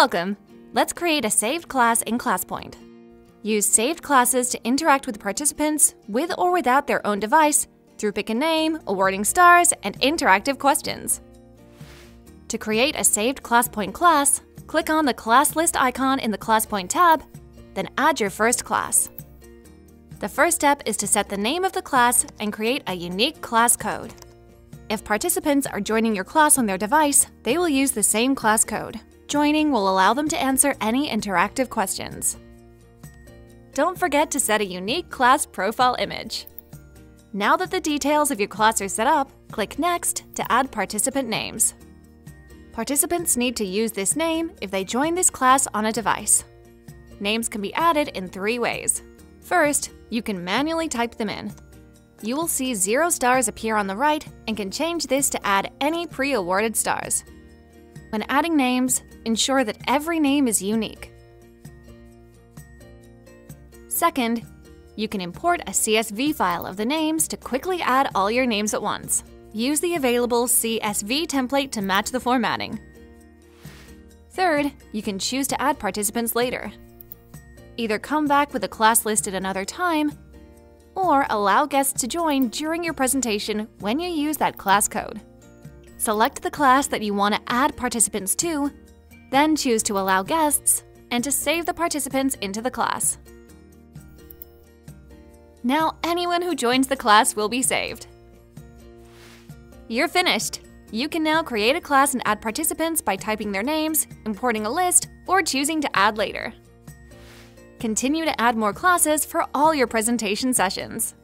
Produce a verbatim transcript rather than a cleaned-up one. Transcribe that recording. Welcome! Let's create a saved class in ClassPoint. Use saved classes to interact with participants with or without their own device through pick a name, awarding stars, and interactive questions. To create a saved ClassPoint class, click on the class list icon in the ClassPoint tab, then add your first class. The first step is to set the name of the class and create a unique class code. If participants are joining your class on their device, they will use the same class code. Joining will allow them to answer any interactive questions. Don't forget to set a unique class profile image. Now that the details of your class are set up, click Next to add participant names. Participants need to use this name if they join this class on a device. Names can be added in three ways. First, you can manually type them in. You will see zero stars appear on the right and can change this to add any pre-awarded stars. When adding names, ensure that every name is unique. Second, you can import a C S V file of the names to quickly add all your names at once. Use the available C S V template to match the formatting. Third, you can choose to add participants later. Either come back with a class list at another time, or allow guests to join during your presentation when you use that class code. Select the class that you want to add participants to, then choose to allow guests and to save the participants into the class. Now anyone who joins the class will be saved. You're finished! You can now create a class and add participants by typing their names, importing a list, or choosing to add later. Continue to add more classes for all your presentation sessions.